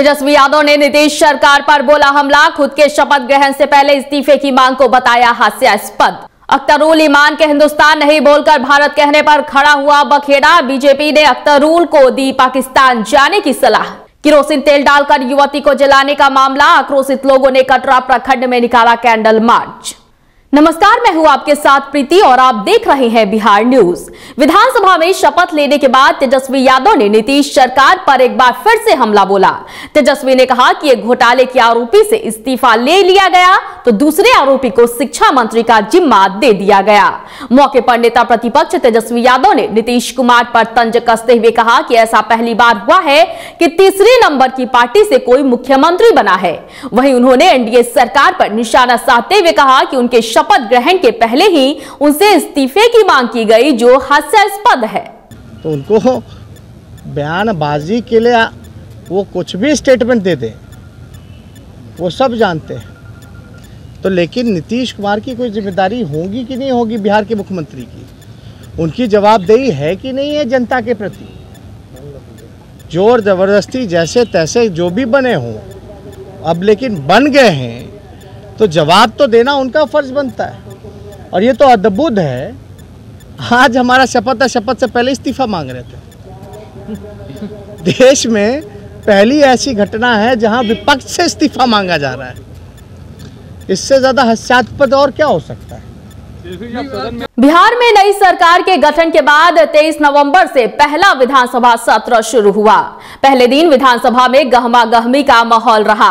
तेजस्वी यादव ने नीतीश सरकार पर बोला हमला, खुद के शपथ ग्रहण से पहले इस्तीफे की मांग को बताया हास्यास्पद। अख्तरुल ईमान के हिंदुस्तान नहीं बोलकर भारत कहने पर खड़ा हुआ बखेड़ा, बीजेपी ने अख्तरुल को दी पाकिस्तान जाने की सलाह। किरोसिन तेल डालकर युवती को जलाने का मामला, आक्रोशित लोगों ने कटरा प्रखंड में निकाला कैंडल मार्च। नमस्कार, मैं हूं आपके साथ प्रीति और आप देख रहे हैं बिहार न्यूज। विधानसभा में शपथ लेने के बाद तेजस्वी यादव ने नीतीश सरकार पर एक बार फिर से हमला बोला। तेजस्वी ने कहा कि एक घोटाले के आरोपी से इस्तीफा ले लिया गया तो दूसरे आरोपी को शिक्षा मंत्री का जिम्मा दे दिया गया। मौके पर नेता प्रतिपक्ष तेजस्वी यादव ने नीतीश कुमार पर तंज कसते हुए कहा कि ऐसा पहली बार हुआ है कि तीसरे नंबर की पार्टी से कोई मुख्यमंत्री बना है। वहीं उन्होंने एनडीए सरकार पर निशाना साधते हुए कहा कि उनके शपथ ग्रहण के पहले ही उनसे इस्तीफे की मांग की गई, जो हास्यास्पद है। तो उनको बयानबाजी के लिए वो कुछ भी स्टेटमेंट दे दें, वो सब जानते हैं। तो लेकिन नीतीश कुमार की कोई जिम्मेदारी होगी कि नहीं होगी बिहार के मुख्यमंत्री की, उनकी जवाबदेही है कि नहीं है जनता के प्रति। जोर जबरदस्ती जैसे तैसे जो भी बने हों, अब लेकिन बन गए हैं तो जवाब तो देना उनका फर्ज बनता है। और ये तो अद्भुत है, आज हमारा शपथ है, शपथ से पहले इस्तीफा मांग रहे थे। देश में पहली ऐसी घटना है जहां विपक्ष से इस्तीफा मांगा जा रहा है। इससे ज्यादा हास्यास्पद और क्या हो सकता है। बिहार में नई सरकार के गठन के बाद 23 नवंबर से पहला विधानसभा सत्र शुरू हुआ। पहले दिन विधानसभा में गहमागहमी का माहौल रहा।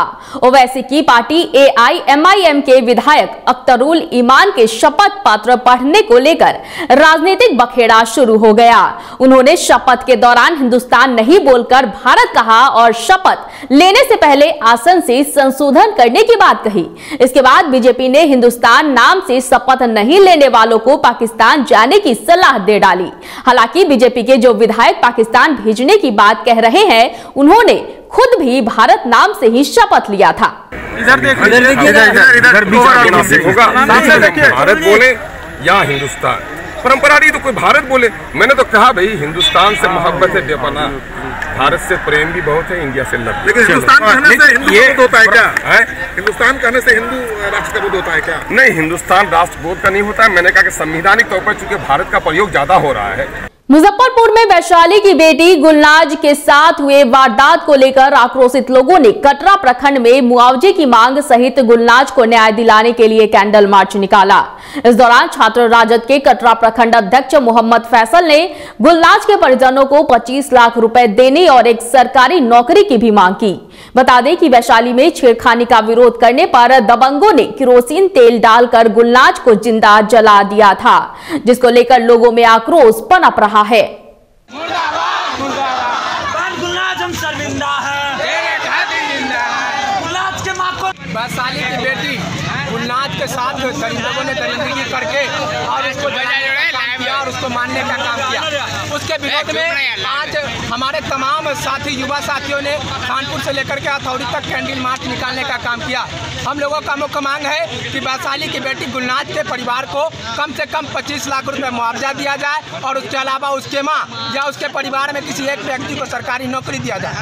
ओवैसी की पार्टी एआईएमआईएम के विधायक अख्तरुल ईमान के शपथ पत्र पढ़ने को लेकर राजनीतिक बखेड़ा शुरू हो गया। उन्होंने शपथ के दौरान हिंदुस्तान नहीं बोलकर भारत कहा और शपथ लेने से पहले आसन से संशोधन करने की बात कही। इसके बाद बीजेपी ने हिंदुस्तान नाम से शपथ नहीं लेने वालों को पाकिस्तान जाने की सलाह दे डाली। हालांकि बीजेपी के जो विधायक पाकिस्तान भेजने की बात कह रहे हैं, उन्होंने खुद भी भारत नाम से ही शपथ लिया था। इधर देखिए भारत बोले या हिंदुस्तान, परंपरा रही तो कोई भारत बोले। मैंने तो कहा भाई हिंदुस्तान से मोहब्बत है बेपना, भारत से प्रेम भी बहुत है, इंडिया से लव। लेकिन हिंदुस्तान कहने से हिंदू होता है क्या? हिंदुस्तान कहने से हिंदू राष्ट्र का बोध होता है क्या? नहीं, हिंदुस्तान राष्ट्र बोध का नहीं होता है। मैंने कहा कि संवैधानिक तौर पर चूंकि भारत का प्रयोग ज्यादा हो रहा है। मुजफ्फरपुर में वैशाली की बेटी गुलनाज के साथ हुए वारदात को लेकर आक्रोशित लोगों ने कटरा प्रखंड में मुआवजे की मांग सहित गुलनाज को न्याय दिलाने के लिए कैंडल मार्च निकाला। इस दौरान छात्र राजद के कटरा प्रखंड अध्यक्ष मोहम्मद फैसल ने गुलनाज के परिजनों को 25 लाख रुपए देने और एक सरकारी नौकरी की भी मांग की। बता दें कि वैशाली में छेड़खानी का विरोध करने पर दबंगों ने किरोसिन तेल डालकर गुलनाज को जिंदा जला दिया था, जिसको लेकर लोगों में आक्रोश पनप रहा है। वैशाली की बेटी गुलनाज के साथ लोगों ने दरिंदगी करके और उसको मारने का काम किया। उसके विरोध में आज हमारे तमाम साथी युवा साथियों ने कानपुर से लेकर के अथौड़ी तक कैंडल मार्च निकालने का काम किया। हम लोगों का मुख्य मांग है कि वैशाली की बेटी गुलनाज के परिवार को कम से कम 25 लाख रुपए मुआवजा दिया जाए और उसके अलावा उसके माँ या उसके परिवार में किसी एक व्यक्ति को सरकारी नौकरी दिया जाए।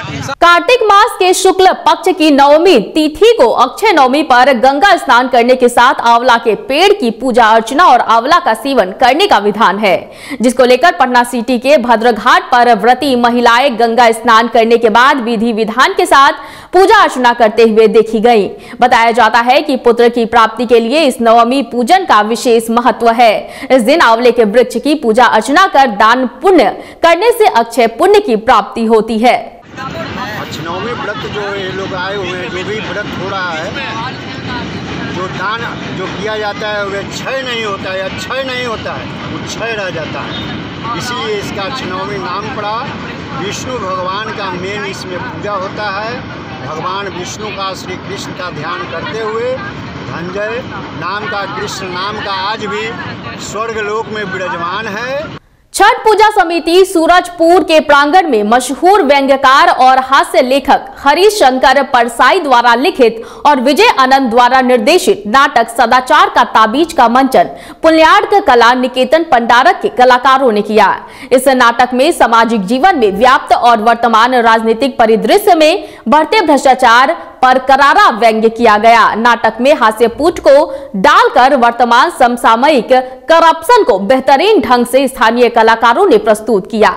कार्तिक मास के शुक्ल पक्ष की नवमी तिथि को अक्षय नवमी पर गंगा स्नान करने के साथ आंवला के पेड़ की पूजा अर्चना और आंवला का सेवन करने का विधान है, जिसको लेकर पटना सिटी के भद्रघाट पर व्रती महिलाएं गंगा स्नान करने के बाद विधि विधान के साथ पूजा अर्चना करते हुए देखी गईं। बताया जाता है कि पुत्र की प्राप्ति के लिए इस नवमी पूजन का विशेष महत्व है। इस दिन आंवले के वृक्ष की पूजा अर्चना कर दान पुण्य करने से अक्षय पुण्य की प्राप्ति होती है। नवमी व्रत जो ये लोग आए हुए हैं, जो भी व्रत हो रहा है, जो दान जो किया जाता है वह क्षय नहीं होता है, अक्षय नहीं होता है, वो क्षय रह जाता है। इसीलिए इसका अक्षय नवमी नाम पड़ा। विष्णु भगवान का मेन इसमें पूजा होता है। भगवान विष्णु का श्री कृष्ण का ध्यान करते हुए धनंजय नाम का कृष्ण नाम का आज भी स्वर्ग लोक में विराजमान है। छठ पूजा समिति सूरजपुर के प्रांगण में मशहूर व्यंग्यकार और हास्य लेखक हरीश शंकर परसाई द्वारा लिखित और विजय आनंद द्वारा निर्देशित नाटक सदाचार का ताबीज का मंचन पुनियाड़ कला निकेतन पंडारक के कलाकारों ने किया। इस नाटक में सामाजिक जीवन में व्याप्त और वर्तमान राजनीतिक परिदृश्य में बढ़ते भ्रष्टाचार पर करारा व्यंग्य किया गया। नाटक में हास्यपूट को डालकर वर्तमान समसामयिक करप्शन को बेहतरीन ढंग से स्थानीय कलाकारों ने प्रस्तुत किया।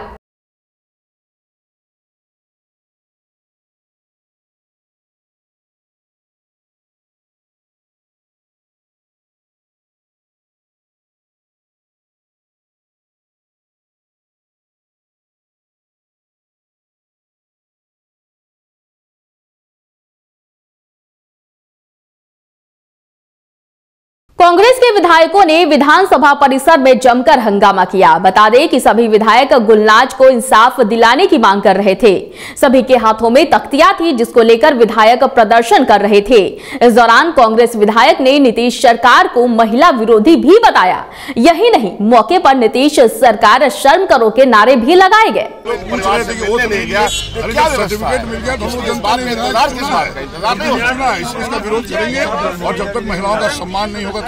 कांग्रेस के विधायकों ने विधानसभा परिसर में जमकर हंगामा किया। बता दें कि सभी विधायक गुलनाज को इंसाफ दिलाने की मांग कर रहे थे। सभी के हाथों में तख्तियां थी जिसको लेकर विधायक प्रदर्शन कर रहे थे। इस दौरान कांग्रेस विधायक ने नीतीश सरकार को महिला विरोधी भी बताया। यही नहीं, मौके पर नीतीश सरकार शर्म करो के नारे भी लगाए गए।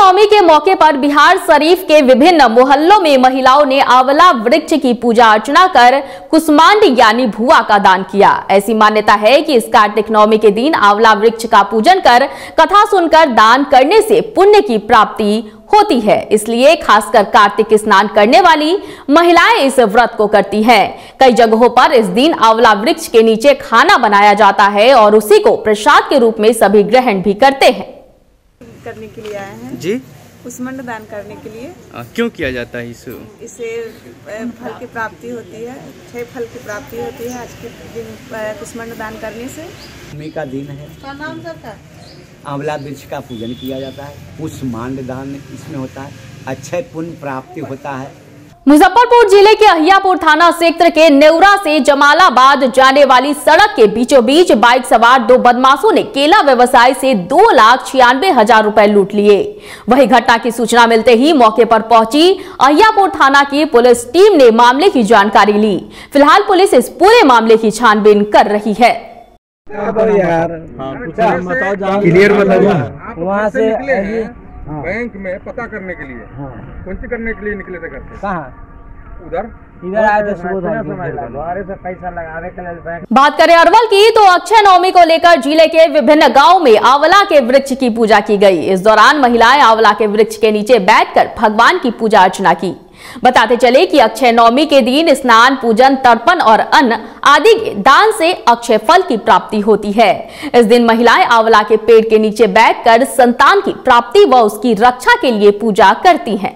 नवमी के मौके पर बिहार शरीफ के विभिन्न मोहल्लों में महिलाओं ने आंवला वृक्ष की पूजा अर्चना कर कुष्मांड यानी भुआ का दान किया। ऐसी मान्यता है कि इस कार्तिक नवमी के दिन आंवला वृक्ष का पूजन कर कथा सुनकर दान करने से पुण्य की प्राप्ति होती है, इसलिए खासकर कार्तिक स्नान करने वाली महिलाएं इस व्रत को करती हैं। कई जगहों पर इस दिन आंवला वृक्ष के नीचे खाना बनाया जाता है और उसी को प्रसाद के रूप में सभी ग्रहण भी करते हैं। करने के लिए आए हैं जी, कुष्मांड दान करने के लिए। क्यों किया जाता है इसे फल की प्राप्ति होती है, 6 फल की प्राप्ति होती है। आज के दिन कुष्मांड दान करने से नवमी का दिन है, आंवला वृक्ष का पूजन किया जाता है, कुष्मांड दान इसमें होता है, अच्छे पुण्य प्राप्ति होता है। मुजफ्फरपुर जिले के अहियापुर थाना क्षेत्र के नेउरा से जमालाबाद जाने वाली सड़क के बीचों बीच बाइक सवार 2 बदमाशों ने केला व्यवसायी से 2,96,000 रुपए लूट लिए। वहीं घटना की सूचना मिलते ही मौके पर पहुंची अहियापुर थाना की पुलिस टीम ने मामले की जानकारी ली। फिलहाल पुलिस इस पूरे मामले की छानबीन कर रही है। वहाँ से बैंक में पता करने के लिए, कौन सी करने के लिए निकले थे घर से? कहाँ उधर बात करें अरवल की तो अक्षय नवमी को लेकर जिले के विभिन्न गांव में आंवला के वृक्ष की पूजा की गई। इस दौरान महिलाएं आंवला के वृक्ष के नीचे बैठकर भगवान की पूजा अर्चना की। बताते चले कि अक्षय नवमी के दिन स्नान, पूजन, तर्पण और अन्न आदि दान से अक्षय फल की प्राप्ति होती है। इस दिन महिलाएं आंवला के पेड़ के नीचे बैठकर संतान की प्राप्ति व उसकी रक्षा के लिए पूजा करती हैं।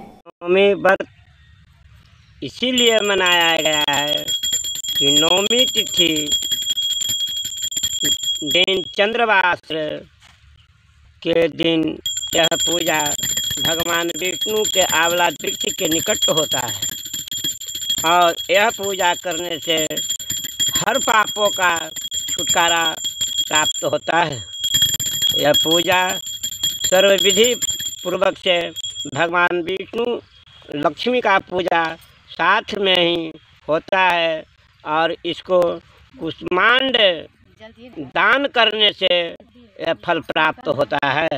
इसीलिए मनाया गया है कि नवमी तिथि दिन चंद्रवास के दिन यह पूजा भगवान विष्णु के आंवला वृक्ष के निकट होता है और यह पूजा करने से हर पापों का छुटकारा प्राप्त होता है। यह पूजा सर्वविधि पूर्वक से भगवान विष्णु लक्ष्मी का पूजा साथ में ही होता है और इसको कुष्मांड दान करने से फल प्राप्त होता है।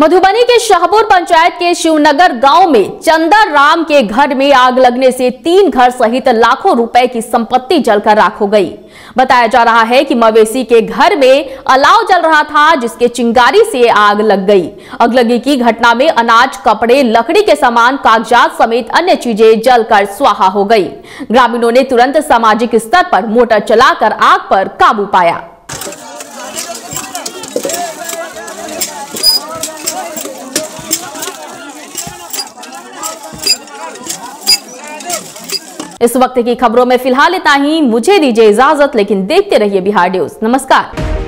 मधुबनी के शाहपुर पंचायत के शिवनगर गांव में चंदर राम के घर में आग लगने से 3 घर सहित लाखों रुपए की संपत्ति जलकर राख हो गई। बताया जा रहा है कि मवेशी के घर में अलाव जल रहा था जिसके चिंगारी से आग लग गई। अगलगी की घटना में अनाज, कपड़े, लकड़ी के सामान, कागजात समेत अन्य चीजें जलकर स्वाहा हो गई। ग्रामीणों ने तुरंत सामाजिक स्तर पर मोटर चलाकर आग पर काबू पाया। इस वक्त की खबरों में फिलहाल इतना ही। मुझे दीजिए इजाजत, लेकिन देखते रहिए बिहार न्यूज। नमस्कार।